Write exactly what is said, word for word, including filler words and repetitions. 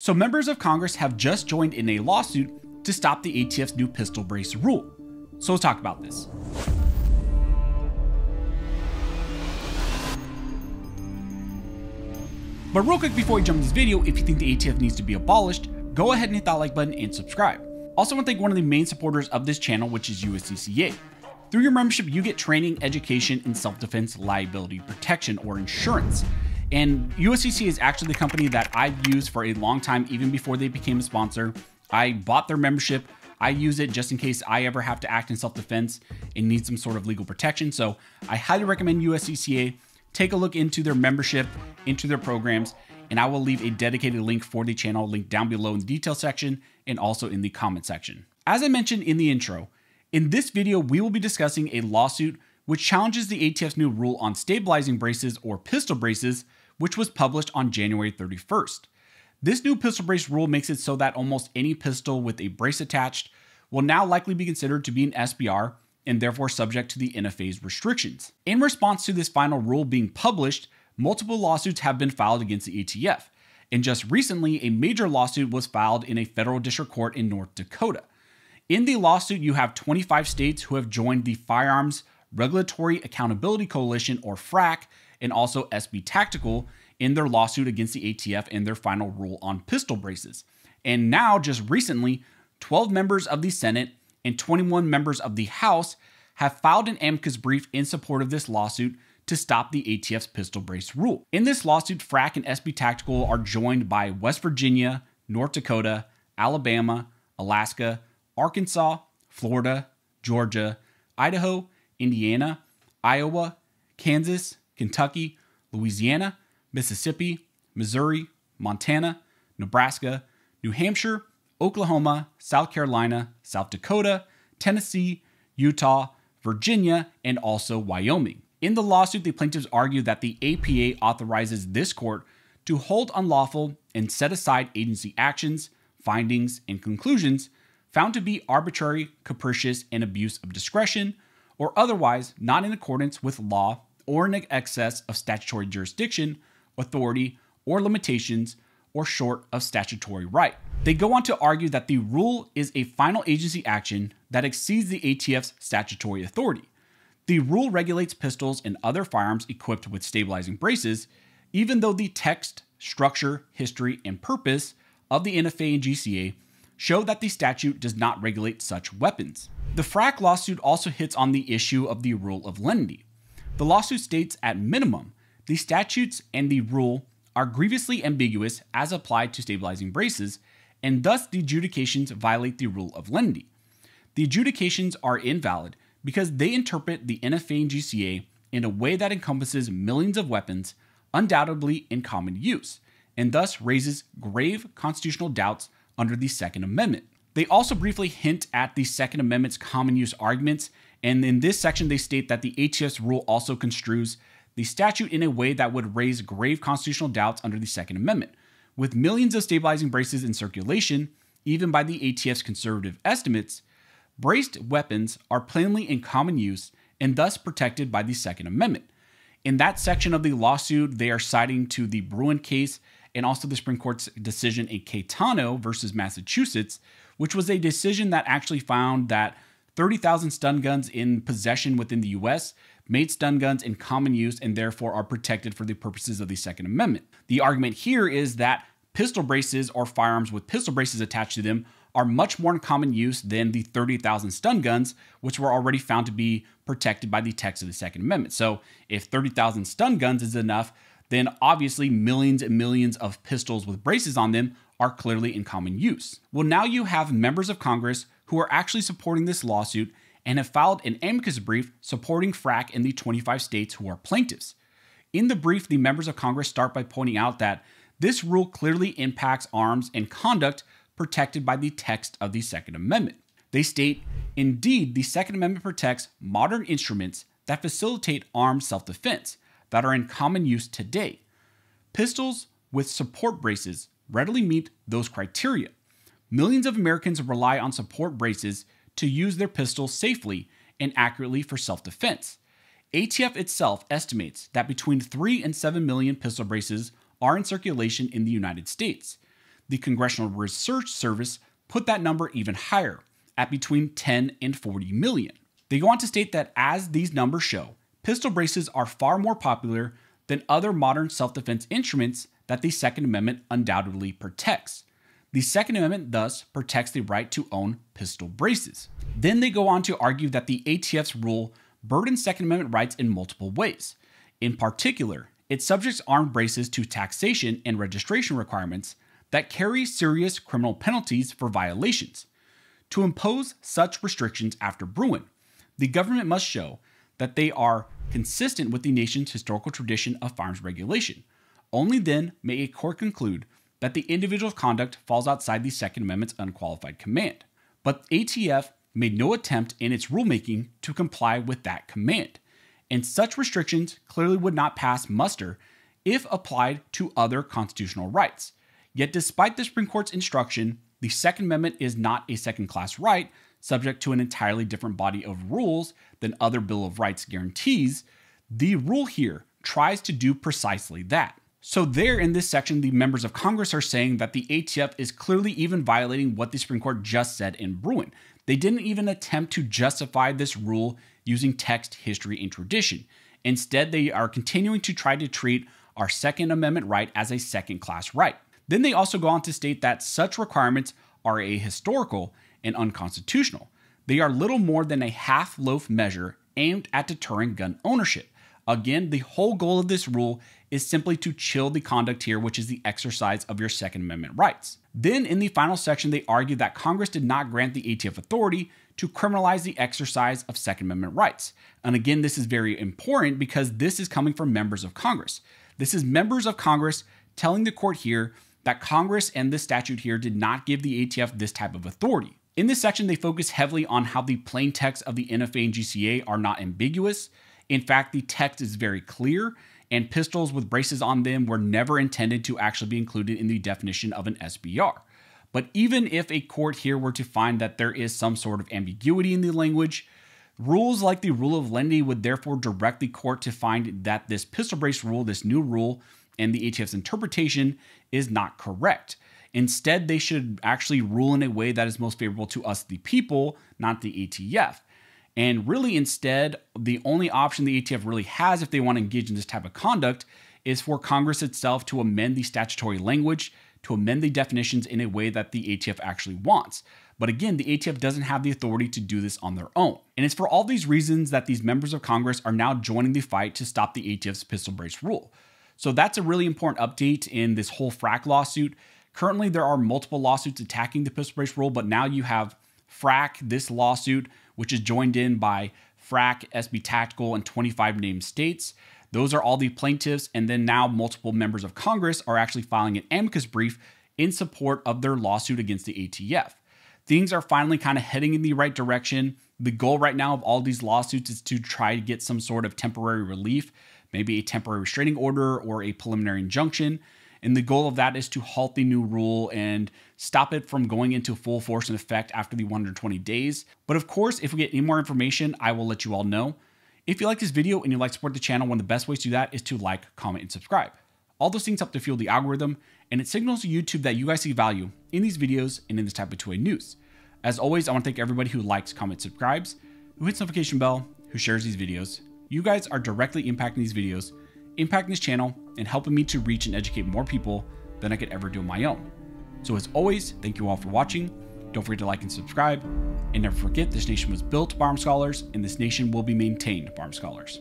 So members of Congress have just joined in a lawsuit to stop the A T F's new pistol brace rule. So let's talk about this. But real quick before we jump into this video, if you think the A T F needs to be abolished, go ahead and hit that like button and subscribe. Also want to thank one of the main supporters of this channel, which is U S C C A. Through your membership, you get training, education, and self-defense liability protection, or insurance. And U S C C A is actually the company that I've used for a long time, even before they became a sponsor. I bought their membership. I use it just in case I ever have to act in self-defense and need some sort of legal protection. So I highly recommend U S C C A. Take a look into their membership, into their programs, and I will leave a dedicated link for the channel link down below in the details section and also in the comment section. As I mentioned in the intro, in this video, we will be discussing a lawsuit which challenges the A T F's new rule on stabilizing braces or pistol braces, which was published on January thirty-first. This new pistol brace rule makes it so that almost any pistol with a brace attached will now likely be considered to be an S B R and therefore subject to the N F A's restrictions. In response to this final rule being published, multiple lawsuits have been filed against the A T F. And just recently, a major lawsuit was filed in a federal district court in North Dakota. In the lawsuit, you have twenty-five states who have joined the Firearms Regulatory Accountability Coalition, or FRAC, and also S B Tactical in their lawsuit against the A T F and their final rule on pistol braces. And now, just recently, twelve members of the Senate and twenty-one members of the House have filed an amicus brief in support of this lawsuit to stop the A T F's pistol brace rule. In this lawsuit, FRAC and S B Tactical are joined by West Virginia, North Dakota, Alabama, Alaska, Arkansas, Florida, Georgia, Idaho, Indiana, Iowa, Kansas, Kentucky, Louisiana, Mississippi, Missouri, Montana, Nebraska, New Hampshire, Oklahoma, South Carolina, South Dakota, Tennessee, Utah, Virginia, and also Wyoming. In the lawsuit, the plaintiffs argue that the A P A authorizes this court to hold unlawful and set aside agency actions, findings, and conclusions found to be arbitrary, capricious, and abuse of discretion, or otherwise not in accordance with law or in excess of statutory jurisdiction, authority, or limitations, or short of statutory right. They go on to argue that the rule is a final agency action that exceeds the A T F's statutory authority. The rule regulates pistols and other firearms equipped with stabilizing braces, even though the text, structure, history, and purpose of the N F A and G C A show that the statute does not regulate such weapons. The FRAC lawsuit also hits on the issue of the rule of lenity. The lawsuit states, at minimum, the statutes and the rule are grievously ambiguous as applied to stabilizing braces, and thus the adjudications violate the rule of lenity. The adjudications are invalid because they interpret the N F A and G C A in a way that encompasses millions of weapons undoubtedly in common use, and thus raises grave constitutional doubts under the Second Amendment. They also briefly hint at the Second Amendment's common use arguments, and in this section they state that the A T F's rule also construes the statute in a way that would raise grave constitutional doubts under the Second Amendment. With millions of stabilizing braces in circulation, even by the A T F's conservative estimates, braced weapons are plainly in common use and thus protected by the Second Amendment. In that section of the lawsuit, they are citing to the Bruen case and also the Supreme Court's decision in Caetano versus Massachusetts, which was a decision that actually found that thirty thousand stun guns in possession within the U S made stun guns in common use and therefore are protected for the purposes of the Second Amendment. The argument here is that pistol braces or firearms with pistol braces attached to them are much more in common use than the thirty thousand stun guns, which were already found to be protected by the text of the Second Amendment. So if thirty thousand stun guns is enough, then obviously millions and millions of pistols with braces on them are clearly in common use. Well, now you have members of Congress who are actually supporting this lawsuit and have filed an amicus brief supporting FRAC in the twenty-five states who are plaintiffs. In the brief, the members of Congress start by pointing out that this rule clearly impacts arms and conduct protected by the text of the Second Amendment. They state, indeed, the Second Amendment protects modern instruments that facilitate armed self-defense that are in common use today. Pistols with support braces readily meet those criteria. Millions of Americans rely on support braces to use their pistols safely and accurately for self-defense. A T F itself estimates that between three and seven million pistol braces are in circulation in the United States. the Congressional Research Service put that number even higher, at between ten and forty million. They go on to state that as these numbers show, pistol braces are far more popular than other modern self-defense instruments that the Second Amendment undoubtedly protects. The Second Amendment thus protects the right to own pistol braces. Then they go on to argue that the A T F's rule burdens Second Amendment rights in multiple ways. In particular, it subjects armed braces to taxation and registration requirements that carry serious criminal penalties for violations. To impose such restrictions after Bruen, the government must show that they are consistent with the nation's historical tradition of firearms regulation. Only then may a court conclude that the individual's conduct falls outside the Second Amendment's unqualified command. But A T F made no attempt in its rulemaking to comply with that command, and such restrictions clearly would not pass muster if applied to other constitutional rights. Yet despite the Supreme Court's instruction, the Second Amendment is not a second-class right subject to an entirely different body of rules than other Bill of Rights guarantees. The rule here tries to do precisely that. So there in this section, the members of Congress are saying that the A T F is clearly even violating what the Supreme Court just said in Bruen. They didn't even attempt to justify this rule using text, history, and tradition. Instead, they are continuing to try to treat our Second Amendment right as a second-class right. Then they also go on to state that such requirements are ahistorical and unconstitutional. They are little more than a half-loaf measure aimed at deterring gun ownership. Again, the whole goal of this rule is simply to chill the conduct here, which is the exercise of your Second Amendment rights. Then in the final section, they argue that Congress did not grant the A T F authority to criminalize the exercise of Second Amendment rights. And again, this is very important because this is coming from members of Congress. This is members of Congress telling the court here that Congress and this statute here did not give the A T F this type of authority. In this section, they focus heavily on how the plain text of the N F A and G C A are not ambiguous. In fact, the text is very clear, and pistols with braces on them were never intended to actually be included in the definition of an S B R. But even if a court here were to find that there is some sort of ambiguity in the language, rules like the rule of lenity would therefore direct the court to find that this pistol brace rule, this new rule, and the A T F's interpretation is not correct. Instead, they should actually rule in a way that is most favorable to us, the people, not the A T F. And really, instead, the only option the A T F really has if they want to engage in this type of conduct is for Congress itself to amend the statutory language, to amend the definitions in a way that the A T F actually wants. But again, the A T F doesn't have the authority to do this on their own. And it's for all these reasons that these members of Congress are now joining the fight to stop the A T F's pistol brace rule. So that's a really important update in this whole FRAC lawsuit. Currently, there are multiple lawsuits attacking the pistol brace rule, but now you have FRAC, this lawsuit, which is joined in by FRAC, S B Tactical, and twenty-five named states. Those are all the plaintiffs, and then now multiple members of Congress are actually filing an amicus brief in support of their lawsuit against the A T F. Things are finally kind of heading in the right direction. The goal right now of all these lawsuits is to try to get some sort of temporary relief, maybe a temporary restraining order or a preliminary injunction. And the goal of that is to halt the new rule and stop it from going into full force and effect after the one hundred twenty days. But of course, if we get any more information, I will let you all know. If you like this video and you'd like to support the channel, one of the best ways to do that is to like, comment, and subscribe. All those things help to fuel the algorithm, and it signals to YouTube that you guys see value in these videos and in this type of two-way news. As always, I want to thank everybody who likes, comments, subscribes, who hits the notification bell, who shares these videos. You guys are directly impacting these videos, impacting this channel, and helping me to reach and educate more people than I could ever do on my own. So as always, thank you all for watching. Don't forget to like and subscribe. And never forget, this nation was built by Armed Scholars, and this nation will be maintained by Armed Scholars.